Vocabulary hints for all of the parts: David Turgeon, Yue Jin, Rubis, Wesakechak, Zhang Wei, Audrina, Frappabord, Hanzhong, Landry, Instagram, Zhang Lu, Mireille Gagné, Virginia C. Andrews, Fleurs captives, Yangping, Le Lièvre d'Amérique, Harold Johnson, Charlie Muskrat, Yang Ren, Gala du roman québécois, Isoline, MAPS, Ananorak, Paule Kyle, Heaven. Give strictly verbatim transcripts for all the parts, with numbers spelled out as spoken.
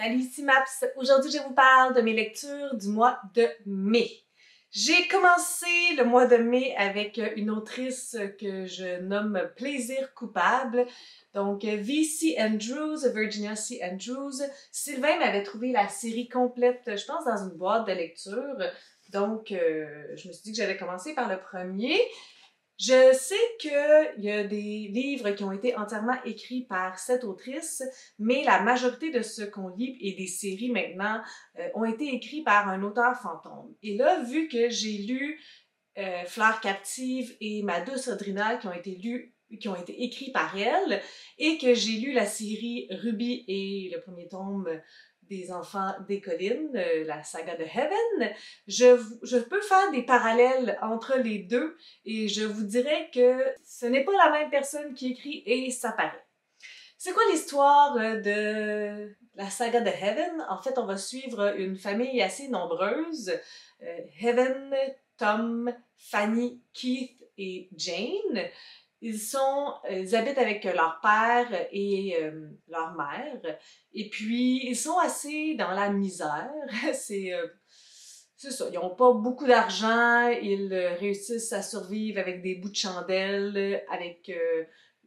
Salut, ici Maps! Aujourd'hui, je vous parle de mes lectures du mois de mai. J'ai commencé le mois de mai avec une autrice que je nomme Plaisir coupable. Donc, V C Andrews, Virginia C. Andrews. Sylvain m'avait trouvé la série complète, je pense, dans une boîte de lecture. Donc, euh, je me suis dit que j'allais commencer par le premier. Je sais qu'il y a des livres qui ont été entièrement écrits par cette autrice, mais la majorité de ce qu'on lit et des séries maintenant euh, ont été écrits par un auteur fantôme. Et là, vu que j'ai lu euh, Fleurs captives et Ma douce Audrina qui ont été lus, qui ont été écrits par elle, et que j'ai lu la série Rubis et le premier tome des enfants des collines, euh, la saga de Heaven, je, je peux faire des parallèles entre les deux et je vous dirais que ce n'est pas la même personne qui écrit et ça paraît. C'est quoi l'histoire de la saga de Heaven? En fait, on va suivre une famille assez nombreuse. Euh, Heaven, Tom, Fanny, Keith et Jane. Ils sont, ils habitent avec leur père et euh, leur mère, et puis ils sont assez dans la misère, c'est euh, c'est ça, ils n'ont pas beaucoup d'argent, ils réussissent à survivre avec des bouts de chandelle, avec euh,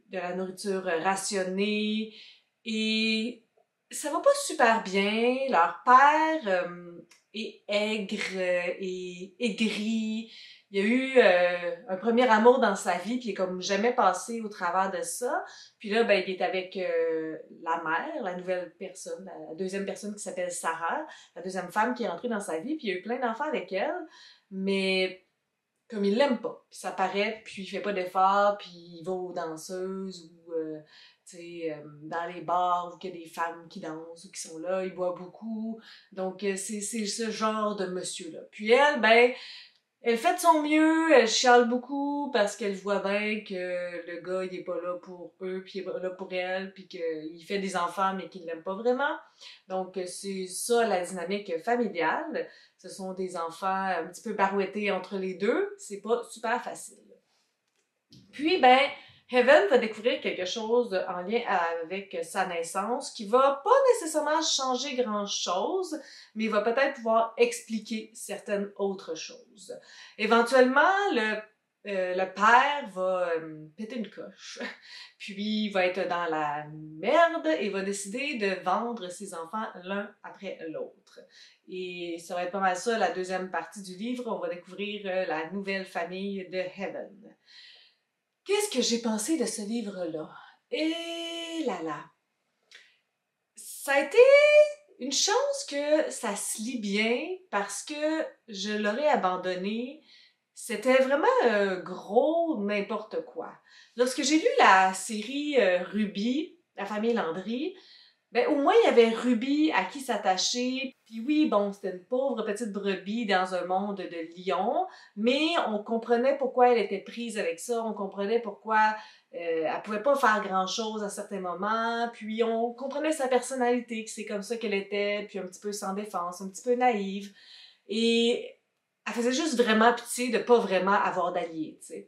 de la nourriture rationnée, et ça va pas super bien. Leur père euh, est aigre et aigri. Il y a eu euh, un premier amour dans sa vie, puis il est comme jamais passé au travers de ça. Puis là, ben, il est avec euh, la mère, la nouvelle personne, la deuxième personne qui s'appelle Sarah, la deuxième femme qui est rentrée dans sa vie, puis il y a eu plein d'enfants avec elle, mais comme il l'aime pas, puis ça paraît, puis il fait pas d'efforts, puis il va aux danseuses ou euh, tu sais, euh, dans les bars où il y a des femmes qui dansent ou qui sont là, il boit beaucoup. Donc euh, c'est ce genre de monsieur-là. Puis elle, ben... elle fait de son mieux, elle chiale beaucoup parce qu'elle voit bien que le gars, il est pas là pour eux, puis il est pas là pour elle, puis qu'il fait des enfants, mais qu'il l'aime pas vraiment. Donc, c'est ça la dynamique familiale. Ce sont des enfants un petit peu barouettés entre les deux. C'est pas super facile. Puis, ben, Heaven va découvrir quelque chose en lien avec sa naissance qui va pas nécessairement changer grand-chose, mais va peut-être pouvoir expliquer certaines autres choses. Éventuellement, le, euh, le père va euh, péter une coche, puis va être dans la merde et va décider de vendre ses enfants l'un après l'autre. Et ça va être pas mal ça, la deuxième partie du livre, on va découvrir euh, la nouvelle famille de Heaven. Qu'est-ce que j'ai pensé de ce livre-là? Et là là! Ça a été une chance que ça se lit bien parce que je l'aurais abandonné. C'était vraiment un gros n'importe quoi. Lorsque j'ai lu la série Rubis, la famille Landry, ben, au moins il y avait Rubis à qui s'attacher. Puis oui, bon, c'était une pauvre petite brebis dans un monde de lions, mais on comprenait pourquoi elle était prise avec ça, on comprenait pourquoi euh, elle pouvait pas faire grand-chose à certains moments, puis on comprenait sa personnalité, que c'est comme ça qu'elle était, puis un petit peu sans défense, un petit peu naïve, et elle faisait juste vraiment pitié de pas vraiment avoir d'alliés, tu sais.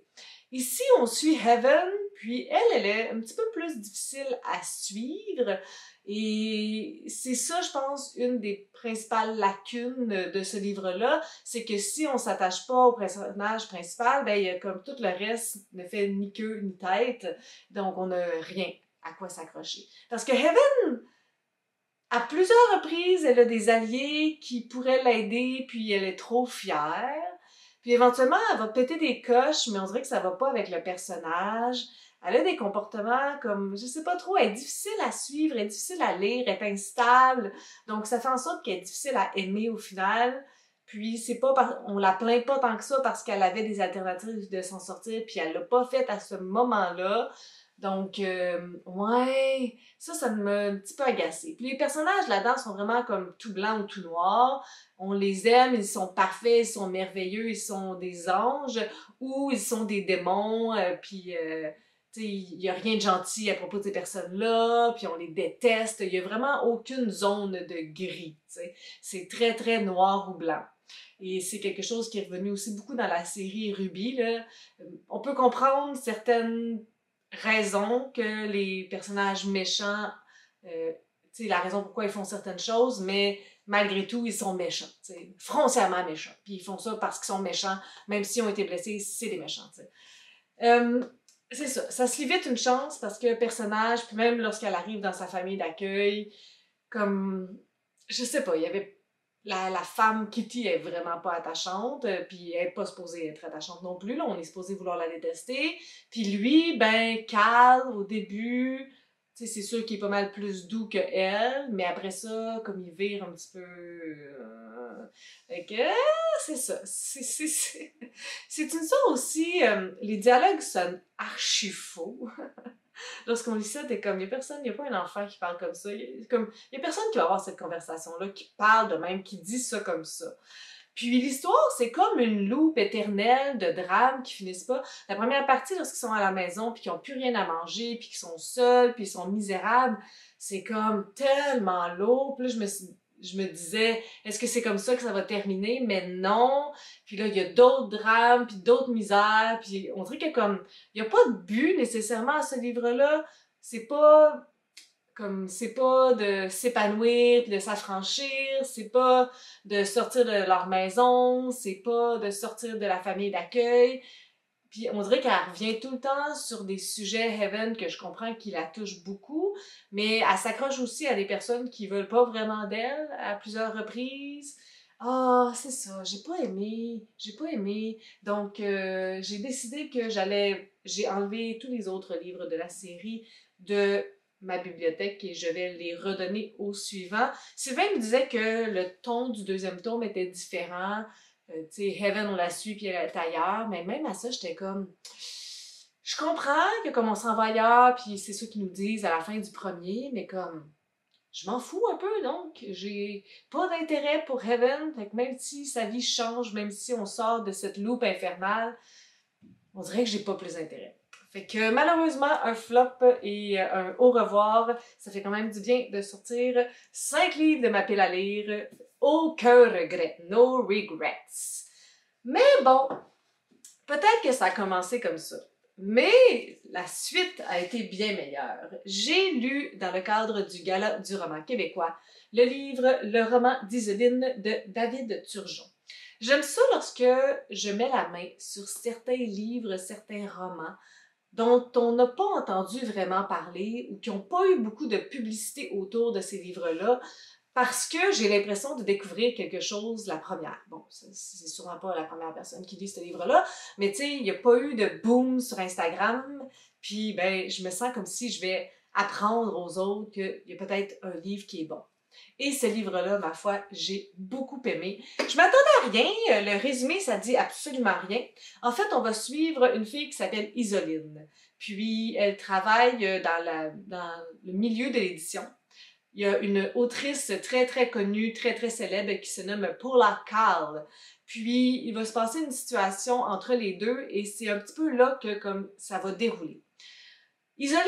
Ici, on suit Heaven, puis elle, elle est un petit peu plus difficile à suivre, et c'est ça, je pense, une des principales lacunes de ce livre-là, c'est que si on s'attache pas au personnage principal, ben, il y a comme tout le reste ne fait ni queue ni tête, donc on n'a rien à quoi s'accrocher. Parce que Heaven, à plusieurs reprises, elle a des alliés qui pourraient l'aider, puis elle est trop fière. Puis éventuellement, elle va péter des coches, mais on dirait que ça va pas avec le personnage. Elle a des comportements comme, je sais pas trop, elle est difficile à suivre, elle est difficile à lire, elle est instable. Donc ça fait en sorte qu'elle est difficile à aimer au final. Puis c'est pas par... on la plaint pas tant que ça parce qu'elle avait des alternatives de s'en sortir, puis elle l'a pas fait à ce moment-là. Donc, euh, ouais, ça, ça m'a un petit peu agacée. Puis les personnages là-dedans sont vraiment comme tout blanc ou tout noir. On les aime, ils sont parfaits, ils sont merveilleux, ils sont des anges ou ils sont des démons. Euh, puis, euh, tu sais, il n'y a rien de gentil à propos de ces personnes-là. Puis on les déteste. Il n'y a vraiment aucune zone de gris, tu sais. C'est très, très noir ou blanc. Et c'est quelque chose qui est revenu aussi beaucoup dans la série Rubis, là. On peut comprendre certaines raison que les personnages méchants euh, t'sais, la raison pourquoi ils font certaines choses, mais malgré tout, ils sont méchants, t'sais, foncièrement méchants. Puis ils font ça parce qu'ils sont méchants, même s'ils ont été blessés, c'est des méchants. Euh, c'est ça, ça se lit vite une chance parce que le personnage, puis même lorsqu'elle arrive dans sa famille d'accueil, comme, je sais pas, il y avait... La, la femme Kitty est vraiment pas attachante, euh, puis elle est pas supposée être attachante non plus, là, on est supposé vouloir la détester. Puis lui, ben, Cal, au début, tu sais, c'est sûr qu'il est pas mal plus doux que elle, mais après ça, comme il vire un petit peu... Euh... Fait que, euh, c'est ça. C'est une sorte aussi, euh, les dialogues sonnent archi faux. Lorsqu'on lit ça, t'es comme, il n'y a personne, il n'y a pas un enfant qui parle comme ça. Il n'y a personne qui va avoir cette conversation-là, qui parle de même, qui dit ça comme ça. Puis l'histoire, c'est comme une loupe éternelle de drames qui finissent pas. La première partie, lorsqu'ils sont à la maison, puis qu'ils n'ont plus rien à manger, puis qu'ils sont seuls, puis ils sont misérables, c'est comme tellement lourd. Puis là, je me suis... Je me disais, est-ce que c'est comme ça que ça va terminer? Mais non! Puis là, il y a d'autres drames, puis d'autres misères, puis on dirait qu'il y a comme... Il n'y a pas de but nécessairement à ce livre-là. C'est pas... Comme, c'est pas de s'épanouir, puis de s'affranchir, c'est pas de sortir de leur maison, c'est pas de sortir de la famille d'accueil. Puis on dirait qu'elle revient tout le temps sur des sujets Heaven que je comprends qui la touchent beaucoup, mais elle s'accroche aussi à des personnes qui veulent pas vraiment d'elle à plusieurs reprises. Ah, c'est ça, j'ai pas aimé, j'ai pas aimé. Donc euh, j'ai décidé que j'allais, j'ai enlevé tous les autres livres de la série de ma bibliothèque et je vais les redonner au suivant. Sylvain me disait que le ton du deuxième tome était différent. Euh, tu sais, Heaven, on la suit, puis elle est ailleurs. Mais même à ça, j'étais comme... Je comprends que comme on s'en va ailleurs, puis c'est ça qu'ils nous disent à la fin du premier, mais comme... Je m'en fous un peu, donc. J'ai pas d'intérêt pour Heaven. Fait que même si sa vie change, même si on sort de cette loupe infernale, on dirait que j'ai pas plus d'intérêt. Fait que malheureusement, un flop et un au revoir, ça fait quand même du bien de sortir cinq livres de ma pile à lire. Aucun regret, no regrets. Mais bon, peut-être que ça a commencé comme ça. Mais la suite a été bien meilleure. J'ai lu, dans le cadre du Gala du roman québécois, le livre Le roman d'Isoline de David Turgeon. J'aime ça lorsque je mets la main sur certains livres, certains romans, dont on n'a pas entendu vraiment parler ou qui n'ont pas eu beaucoup de publicité autour de ces livres-là, parce que j'ai l'impression de découvrir quelque chose la première. Bon, c'est sûrement pas la première personne qui lit ce livre-là, mais tu sais, il n'y a pas eu de boom sur Instagram, puis ben, je me sens comme si je vais apprendre aux autres qu'il y a peut-être un livre qui est bon. Et ce livre-là, ma foi, j'ai beaucoup aimé. Je m'attendais à rien, le résumé, ça dit absolument rien. En fait, on va suivre une fille qui s'appelle Isoline, puis elle travaille dans, la, dans le milieu de l'édition. Il y a une autrice très très connue, très très célèbre qui se nomme Paule Kyle. Puis il va se passer une situation entre les deux et c'est un petit peu là que comme ça va dérouler. Isoline,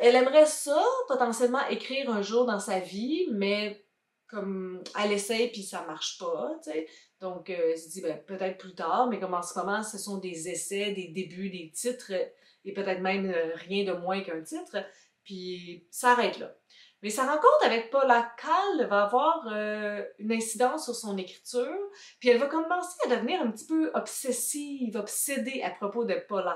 elle aimerait ça potentiellement écrire un jour dans sa vie, mais comme elle essaye puis ça marche pas, tu sais. Donc euh, elle se dit ben, peut-être plus tard, mais comme en ce moment ce sont des essais, des débuts, des titres et peut-être même euh, rien de moins qu'un titre, puis ça arrête là. Mais sa rencontre avec Paule Kyle va avoir euh, une incidence sur son écriture, puis elle va commencer à devenir un petit peu obsessive, obsédée à propos de Paule.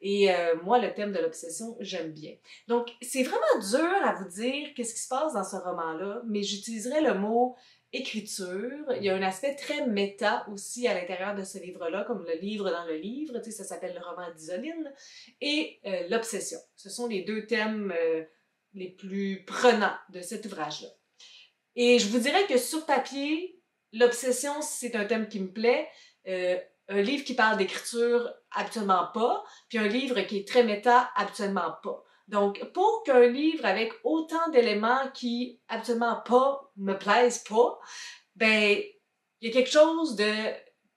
Et euh, moi, le thème de l'obsession, j'aime bien. Donc, c'est vraiment dur à vous dire qu'est-ce qui se passe dans ce roman-là, mais j'utiliserai le mot écriture. Il y a un aspect très méta aussi à l'intérieur de ce livre-là, comme le livre dans le livre, tu sais, ça s'appelle le roman d'Isoline, et euh, l'obsession. Ce sont les deux thèmes... Euh, les plus prenants de cet ouvrage-là. Et je vous dirais que sur papier, l'obsession, c'est un thème qui me plaît. Euh, un livre qui parle d'écriture, absolument pas. Puis un livre qui est très méta, absolument pas. Donc, pour qu'un livre avec autant d'éléments qui, absolument pas, me plaisent pas, ben, il y a quelque chose de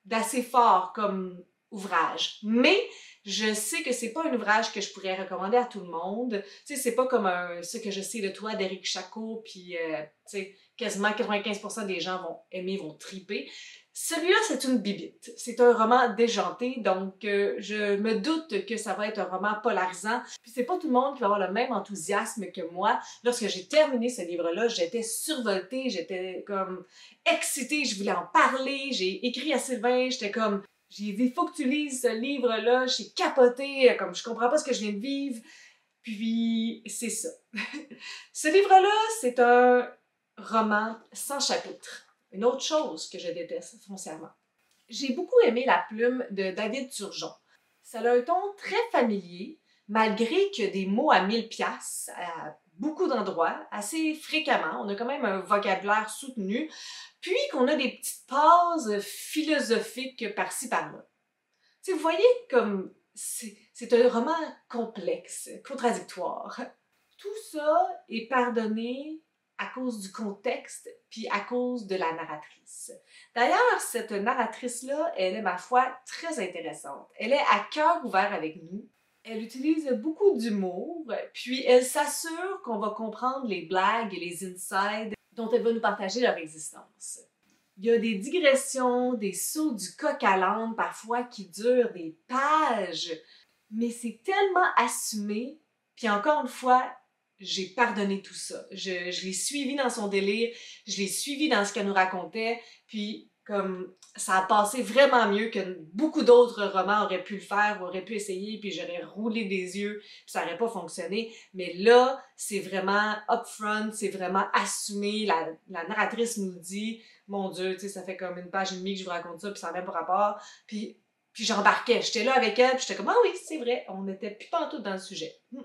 d'assez fort comme ouvrage. Mais je sais que c'est pas un ouvrage que je pourrais recommander à tout le monde. Tu sais, c'est pas comme un, ce que je sais de toi d'Éric Chacot, puis euh, tu sais, quasiment quatre-vingt-quinze pour cent des gens vont aimer, vont triper. Celui-là, c'est une bibite. C'est un roman déjanté, donc euh, je me doute que ça va être un roman polarisant. Puis c'est pas tout le monde qui va avoir le même enthousiasme que moi. Lorsque j'ai terminé ce livre-là, j'étais survoltée, j'étais comme excitée, je voulais en parler, j'ai écrit à Sylvain, j'étais comme... J'ai dit, faut que tu lises ce livre-là, j'ai capoté, comme je comprends pas ce que je viens de vivre. Puis, c'est ça. Ce livre-là, c'est un roman sans chapitre. Une autre chose que je déteste foncièrement. J'ai beaucoup aimé la plume de David Turgeon. Ça a un ton très familier, malgré qu'il y a des mots à mille piastres, à beaucoup d'endroits, assez fréquemment. On a quand même un vocabulaire soutenu, puis qu'on a des petites pauses philosophiques par-ci par-là. Tu sais, vous voyez comme c'est un roman complexe, contradictoire. Tout ça est pardonné à cause du contexte, puis à cause de la narratrice. D'ailleurs, cette narratrice-là, elle est, ma foi, très intéressante. Elle est à cœur ouvert avec nous. Elle utilise beaucoup d'humour, puis elle s'assure qu'on va comprendre les blagues et les insides dont elle va nous partager leur existence. Il y a des digressions, des sauts du coq à l'âne parfois qui durent des pages, mais c'est tellement assumé, puis encore une fois, j'ai pardonné tout ça. Je, je l'ai suivi dans son délire, je l'ai suivi dans ce qu'elle nous racontait, puis comme ça a passé vraiment mieux que beaucoup d'autres romans auraient pu le faire, auraient pu essayer, puis j'aurais roulé des yeux, puis ça n'aurait pas fonctionné. Mais là, c'est vraiment upfront, c'est vraiment assumé. La, la narratrice nous dit, mon Dieu, tu sais, ça fait comme une page et demie que je vous raconte ça, puis ça n'a même pas rapport. Puis, puis j'embarquais, j'étais là avec elle, puis j'étais comme, ah oui, c'est vrai, on n'était plus pantoute dans le sujet. Hmm.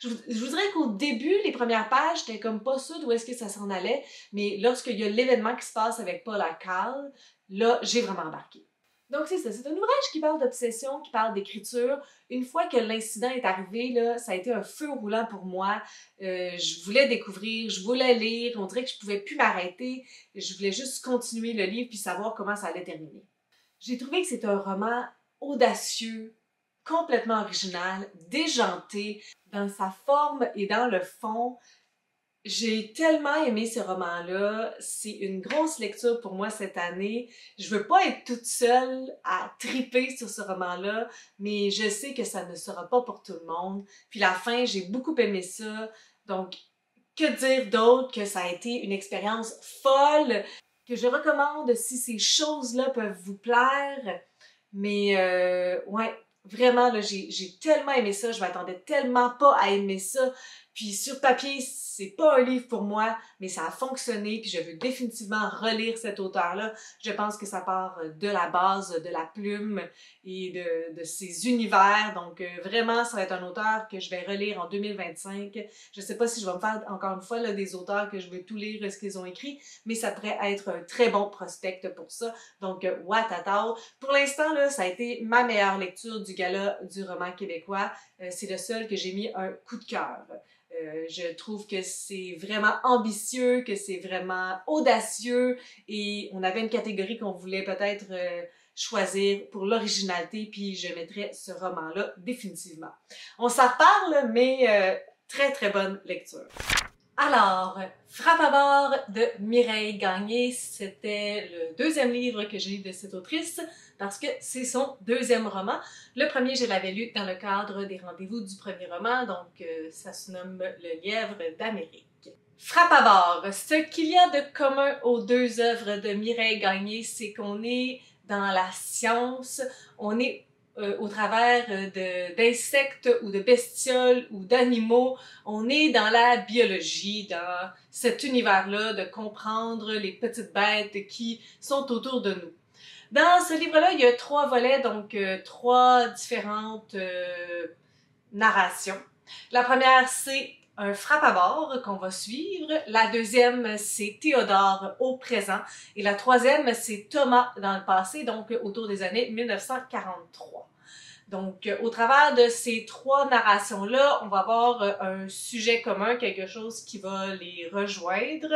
Je vous, je vous dirais qu'au début, les premières pages, j'étais comme pas sûre d'où est-ce que ça s'en allait, mais lorsqu'il y a l'événement qui se passe avec Paule Kyle, là, j'ai vraiment embarqué. Donc c'est ça, c'est un ouvrage qui parle d'obsession, qui parle d'écriture. Une fois que l'incident est arrivé, là, ça a été un feu roulant pour moi. Euh, je voulais découvrir, je voulais lire, on dirait que je pouvais plus m'arrêter. Je voulais juste continuer le livre puis savoir comment ça allait terminer. J'ai trouvé que c'est un roman audacieux, complètement original, déjanté, dans sa forme et dans le fond. J'ai tellement aimé ce roman-là, c'est une grosse lecture pour moi cette année. Je veux pas être toute seule à triper sur ce roman-là, mais je sais que ça ne sera pas pour tout le monde. Puis la fin, j'ai beaucoup aimé ça, donc que dire d'autre que ça a été une expérience folle, que je recommande si ces choses-là peuvent vous plaire, mais euh, ouais... Vraiment, là, j'ai j'ai tellement aimé ça, je m'attendais tellement pas à aimer ça. Puis sur papier, c'est pas un livre pour moi, mais ça a fonctionné, puis je veux définitivement relire cet auteur-là. Je pense que ça part de la base, de la plume et de, de ses univers. Donc euh, vraiment, ça va être un auteur que je vais relire en deux mille vingt-cinq. Je sais pas si je vais me faire, encore une fois, là, des auteurs que je vais tout lire ce qu'ils ont écrit, mais ça pourrait être un très bon prospect pour ça. Donc, euh, watatao! Pour l'instant, là, ça a été ma meilleure lecture du Gala du roman québécois. Euh, c'est le seul que j'ai mis un coup de cœur. Euh, je trouve que c'est vraiment ambitieux, que c'est vraiment audacieux et on avait une catégorie qu'on voulait peut-être euh, choisir pour l'originalité, puis je mettrais ce roman-là définitivement. On s'en parle, mais euh, très très bonne lecture. Alors, Frappabord de Mireille Gagné, c'était le deuxième livre que j'ai lu de cette autrice parce que c'est son deuxième roman. Le premier, je l'avais lu dans le cadre des rendez-vous du premier roman, donc euh, ça se nomme Le Lièvre d'Amérique. Frappabord, ce qu'il y a de commun aux deux œuvres de Mireille Gagné, c'est qu'on est dans la science, on est Euh, au travers d'insectes ou de bestioles ou d'animaux. On est dans la biologie, dans cet univers-là, de comprendre les petites bêtes qui sont autour de nous. Dans ce livre-là, il y a trois volets, donc euh, trois différentes euh, narrations. La première, c'est un frappabord qu'on va suivre. La deuxième, c'est Théodore au présent. Et la troisième, c'est Thomas dans le passé, donc autour des années mille neuf cent quarante-trois. Donc, euh, au travers de ces trois narrations-là, on va avoir euh, un sujet commun, quelque chose qui va les rejoindre.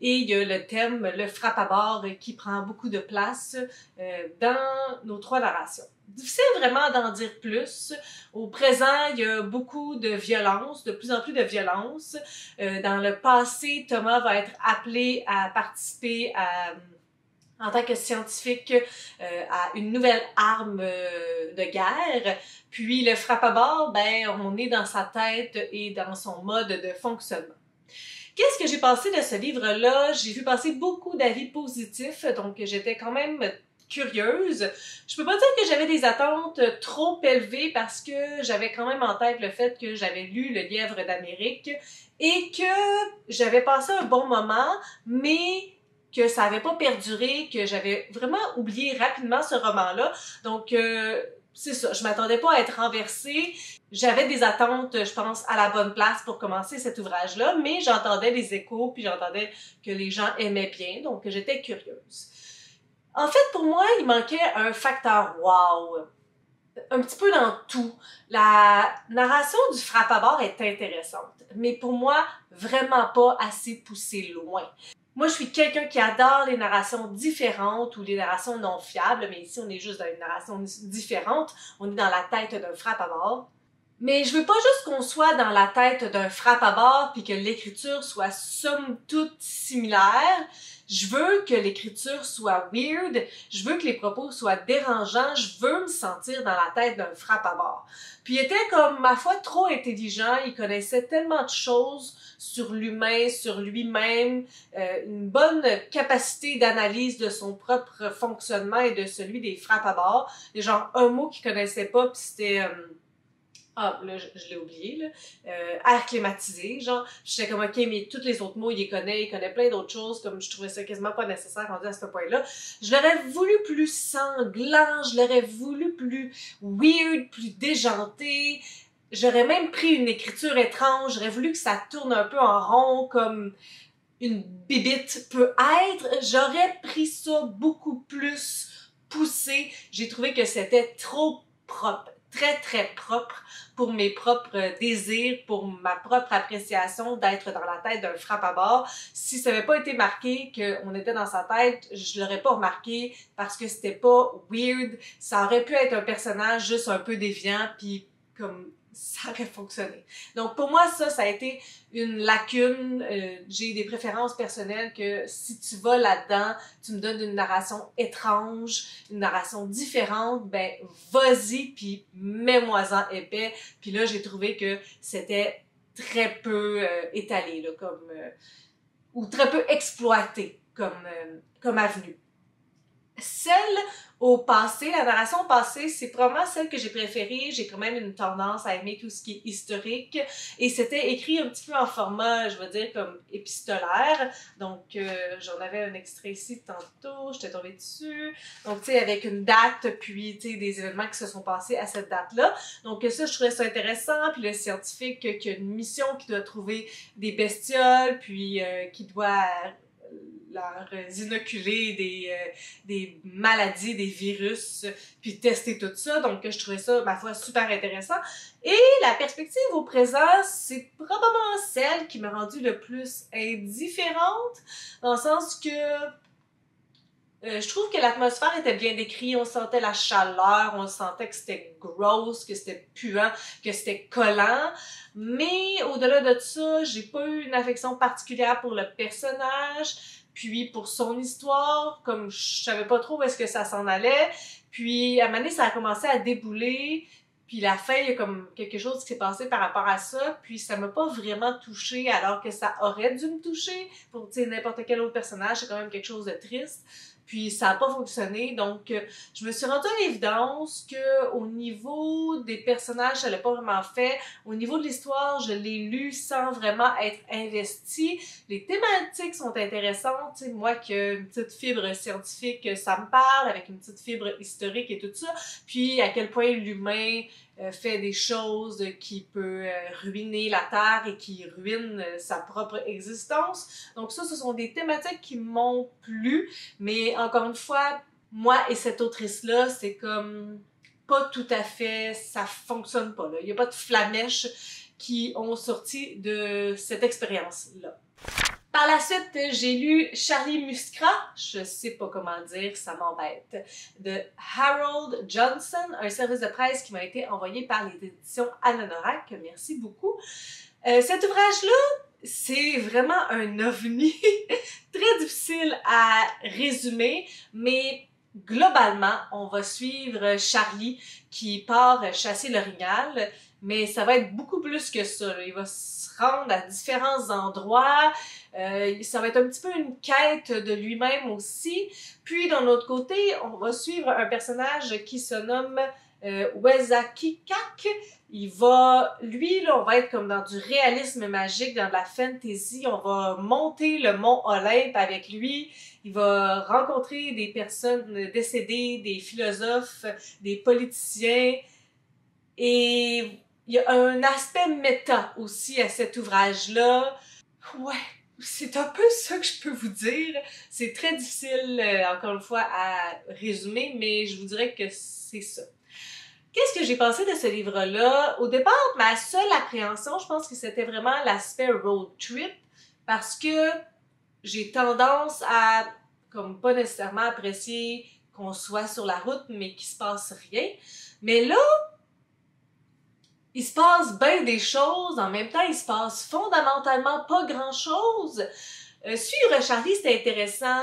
Et il y a le thème, le frappabord, qui prend beaucoup de place euh, dans nos trois narrations. Difficile vraiment d'en dire plus. Au présent, il y a beaucoup de violence, de plus en plus de violence. Euh, dans le passé, Thomas va être appelé à participer à... en tant que scientifique, euh, à une nouvelle arme euh, de guerre. Puis le frappabord, ben, on est dans sa tête et dans son mode de fonctionnement. Qu'est-ce que j'ai pensé de ce livre-là? J'ai vu passer beaucoup d'avis positifs, donc j'étais quand même curieuse. Je peux pas dire que j'avais des attentes trop élevées parce que j'avais quand même en tête le fait que j'avais lu Le Lièvre d'Amérique et que j'avais passé un bon moment, mais... que ça n'avait pas perduré, que j'avais vraiment oublié rapidement ce roman-là. Donc, euh, c'est ça, je m'attendais pas à être renversée. J'avais des attentes, je pense, à la bonne place pour commencer cet ouvrage-là, mais j'entendais les échos, puis j'entendais que les gens aimaient bien, donc j'étais curieuse. En fait, pour moi, il manquait un facteur « wow ». Un petit peu dans tout. La narration du frappabord est intéressante, mais pour moi, vraiment pas assez poussée loin. Moi, je suis quelqu'un qui adore les narrations différentes ou les narrations non fiables, mais ici, on est juste dans une narration différente. On est dans la tête d'un frappabord. Mais je veux pas juste qu'on soit dans la tête d'un frappabord puis que l'écriture soit somme toute similaire. Je veux que l'écriture soit weird, je veux que les propos soient dérangeants, je veux me sentir dans la tête d'un frappabord. Puis il était comme, ma foi, trop intelligent, il connaissait tellement de choses sur l'humain, sur lui-même, euh, une bonne capacité d'analyse de son propre fonctionnement et de celui des frappabords. Genre un mot qu'il connaissait pas, puis c'était... Euh, Ah, là, je, je l'ai oublié, là. Euh, air climatisé, genre. J'étais comme, ok, mais tous les autres mots, il les connaît, il connaît plein d'autres choses, comme je trouvais ça quasiment pas nécessaire rendu à ce point-là. Je l'aurais voulu plus sanglant, je l'aurais voulu plus weird, plus déjanté. J'aurais même pris une écriture étrange, j'aurais voulu que ça tourne un peu en rond, comme une bibite peut être. J'aurais pris ça beaucoup plus poussé. J'ai trouvé que c'était trop propre. Très très propre pour mes propres désirs, pour ma propre appréciation d'être dans la tête d'un frappabord. Si ça n'avait pas été marqué qu'on était dans sa tête, je l'aurais pas remarqué parce que c'était pas weird. Ça aurait pu être un personnage juste un peu déviant, puis comme ça aurait fonctionné. Donc pour moi ça, ça a été une lacune. Euh, j'ai des préférences personnelles que si tu vas là-dedans, tu me donnes une narration étrange, une narration différente, ben vas-y puis mets-moi-en épais. Puis là j'ai trouvé que c'était très peu euh, étalé là, comme euh, ou très peu exploité comme euh, comme avenue. Celle au passé, la narration passée, c'est probablement celle que j'ai préférée. J'ai quand même une tendance à aimer tout ce qui est historique. Et c'était écrit un petit peu en format, je veux dire, comme épistolaire. Donc, euh, j'en avais un extrait ici tantôt, j'étais tombée dessus. Donc, tu sais, avec une date, puis, tu sais, des événements qui se sont passés à cette date-là. Donc, ça, je trouvais ça intéressant. Puis, le scientifique qui a une mission, qui doit trouver des bestioles, puis euh, qui doit... leur inoculer des, euh, des maladies, des virus, puis tester tout ça. Donc, je trouvais ça, ma foi, super intéressant. Et la perspective au présent, c'est probablement celle qui m'a rendue le plus indifférente, dans le sens que euh, je trouve que l'atmosphère était bien décrite, on sentait la chaleur, on sentait que c'était gross, que c'était puant, que c'était collant. Mais au-delà de ça, j'ai pas eu une affection particulière pour le personnage. Puis pour son histoire, comme je savais pas trop où est-ce que ça s'en allait, puis à un moment donné, ça a commencé à débouler, puis la fin, il y a comme quelque chose qui s'est passé par rapport à ça, puis ça m'a pas vraiment touchée alors que ça aurait dû me toucher. Pour n'importe quel autre personnage, c'est quand même quelque chose de triste, puis ça a pas fonctionné, donc je me suis rendue à l'évidence qu'au niveau des personnages, ça l'a pas vraiment fait. Au niveau de l'histoire, je l'ai lu sans vraiment être investie. Les thématiques sont intéressantes, t'sais, moi qui ai une petite fibre scientifique, ça me parle, avec une petite fibre historique et tout ça, puis à quel point l'humain fait des choses qui peut ruiner la Terre et qui ruine sa propre existence. Donc ça, ce sont des thématiques qui m'ont plu, mais encore une fois, moi et cette autrice-là, c'est comme... pas tout à fait, ça fonctionne pas. Là. Il n'y a pas de flamèches qui ont sorti de cette expérience-là. Par la suite, j'ai lu Charlie Muskrat, je sais pas comment dire, ça m'embête, de Harold Johnson, un service de presse qui m'a été envoyé par les éditions Ananorak, merci beaucoup. Euh, cet ouvrage-là, c'est vraiment un ovni, très difficile à résumer, mais globalement, on va suivre Charlie qui part chasser l'orignal, mais ça va être beaucoup plus que ça. Il va se rendre à différents endroits, euh, ça va être un petit peu une quête de lui-même aussi. Puis d'un autre côté, on va suivre un personnage qui se nomme euh, Wesakechak. Il va, lui, là, on va être comme dans du réalisme magique, dans de la fantasy. On va monter le mont Olympe avec lui. Il va rencontrer des personnes décédées, des philosophes, des politiciens. Et il y a un aspect méta aussi à cet ouvrage-là. Ouais, c'est un peu ça que je peux vous dire. C'est très difficile, encore une fois, à résumer, mais je vous dirais que c'est ça. Qu'est-ce que j'ai pensé de ce livre-là? Au départ, ma seule appréhension, je pense que c'était vraiment l'aspect road trip, parce que j'ai tendance à, comme pas nécessairement apprécier qu'on soit sur la route, mais qu'il se passe rien. Mais là, il se passe bien des choses, en même temps, il se passe fondamentalement pas grand-chose. Euh, suivre Charlie, c'était intéressant.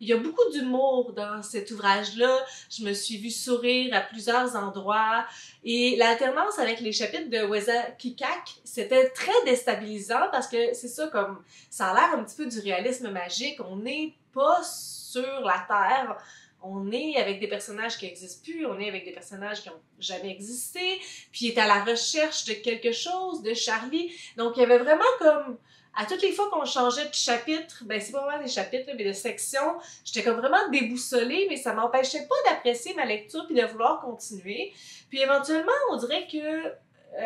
Il y a beaucoup d'humour dans cet ouvrage-là. Je me suis vue sourire à plusieurs endroits. Et l'alternance avec les chapitres de Wesakechak, c'était très déstabilisant parce que c'est ça, comme ça a l'air un petit peu du réalisme magique. On n'est pas sur la Terre. On est avec des personnages qui n'existent plus, on est avec des personnages qui n'ont jamais existé, puis il est à la recherche de quelque chose, de Charlie. Donc il y avait vraiment comme, à toutes les fois qu'on changeait de chapitre, ben c'est pas vraiment des chapitres, mais de section, j'étais comme vraiment déboussolée, mais ça m'empêchait pas d'apprécier ma lecture puis de vouloir continuer. Puis éventuellement, on dirait que...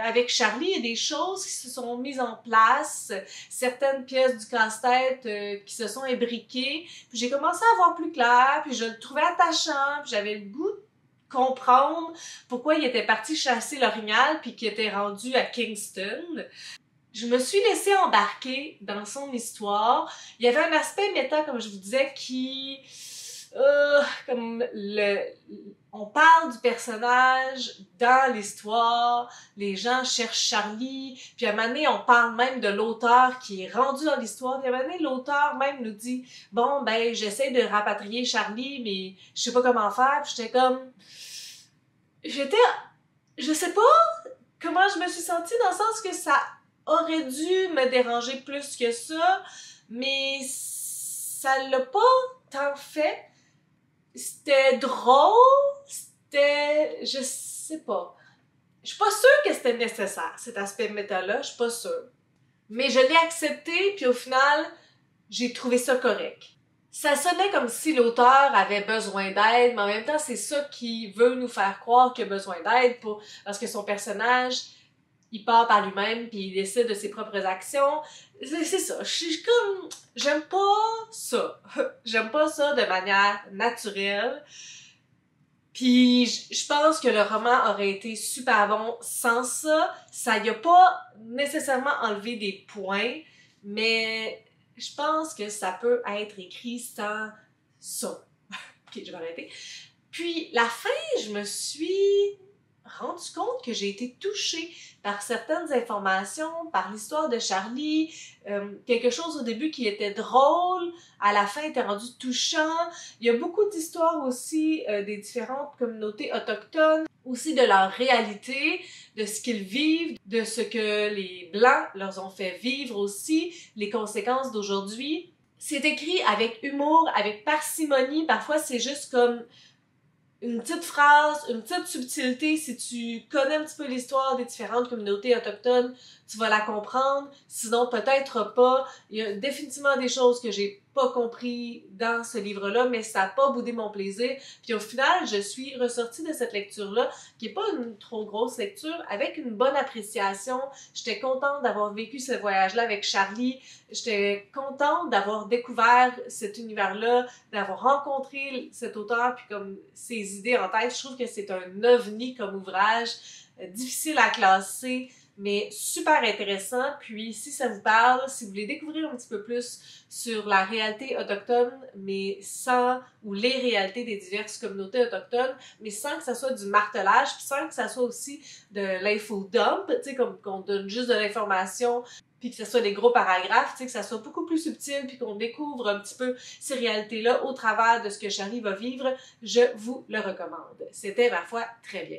avec Charlie, il y a des choses qui se sont mises en place, certaines pièces du casse-tête euh, qui se sont imbriquées, puis j'ai commencé à voir plus clair, puis je le trouvais attachant, puis j'avais le goût de comprendre pourquoi il était parti chasser l'orignal puis qu'il était rendu à Kingston. Je me suis laissée embarquer dans son histoire. Il y avait un aspect méta, comme je vous disais, qui... Euh, comme le, on parle du personnage dans l'histoire, les gens cherchent Charlie, puis à un moment donné, on parle même de l'auteur qui est rendu dans l'histoire, puis à un moment donné, l'auteur même nous dit « Bon, ben, j'essaie de rapatrier Charlie, mais je sais pas comment faire. » Puis j'étais comme... J'étais... Je sais pas comment je me suis sentie, dans le sens que ça aurait dû me déranger plus que ça, mais ça l'a pas tant fait. C'était drôle, c'était... je sais pas. Je suis pas sûre que c'était nécessaire, cet aspect méta-là, je suis pas sûre. Mais je l'ai accepté, puis au final, j'ai trouvé ça correct. Ça sonnait comme si l'auteur avait besoin d'aide, mais en même temps, c'est ça qui veut nous faire croire qu'il a besoin d'aide, pour... parce que son personnage, il part par lui-même, puis il décide de ses propres actions. C'est ça, je suis comme... J'aime pas ça. J'aime pas ça de manière naturelle. Puis je pense que le roman aurait été super bon sans ça. Ça y a pas nécessairement enlevé des points, mais je pense que ça peut être écrit sans ça. Ok, je vais arrêter. Puis la fin, je me suis... rendu compte que j'ai été touchée par certaines informations, par l'histoire de Charlie, euh, quelque chose au début qui était drôle, à la fin était rendu touchant. Il y a beaucoup d'histoires aussi euh, des différentes communautés autochtones, aussi de leur réalité, de ce qu'ils vivent, de ce que les Blancs leur ont fait vivre aussi, les conséquences d'aujourd'hui. C'est écrit avec humour, avec parcimonie, parfois c'est juste comme... une petite phrase, une petite subtilité. Si tu connais un petit peu l'histoire des différentes communautés autochtones, tu vas la comprendre, sinon peut-être pas. Il y a définitivement des choses que j'ai pas compris dans ce livre-là, mais ça n'a pas boudé mon plaisir. Puis au final, je suis ressortie de cette lecture-là, qui n'est pas une trop grosse lecture, avec une bonne appréciation. J'étais contente d'avoir vécu ce voyage-là avec Charlie. J'étais contente d'avoir découvert cet univers-là, d'avoir rencontré cet auteur, puis comme ses idées en tête. Je trouve que c'est un ovni comme ouvrage, euh, difficile à classer, mais super intéressant. Puis si ça vous parle, si vous voulez découvrir un petit peu plus sur la réalité autochtone, mais sans, ou les réalités des diverses communautés autochtones, mais sans que ça soit du martelage, puis sans que ça soit aussi de l'infodump, tu sais, comme qu'on donne juste de l'information, puis que ce soit des gros paragraphes, tu sais, que ça soit beaucoup plus subtil, puis qu'on découvre un petit peu ces réalités-là au travers de ce que Charlie va vivre, je vous le recommande. C'était, ma foi, très bien.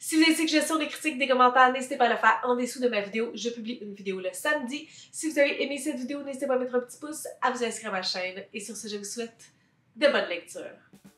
Si vous avez des suggestions, des critiques, des commentaires, n'hésitez pas à le faire en dessous de ma vidéo. Je publie une vidéo le samedi. Si vous avez aimé cette vidéo, n'hésitez pas à mettre un petit pouce, à vous inscrire à ma chaîne. Et sur ce, je vous souhaite de bonnes lectures.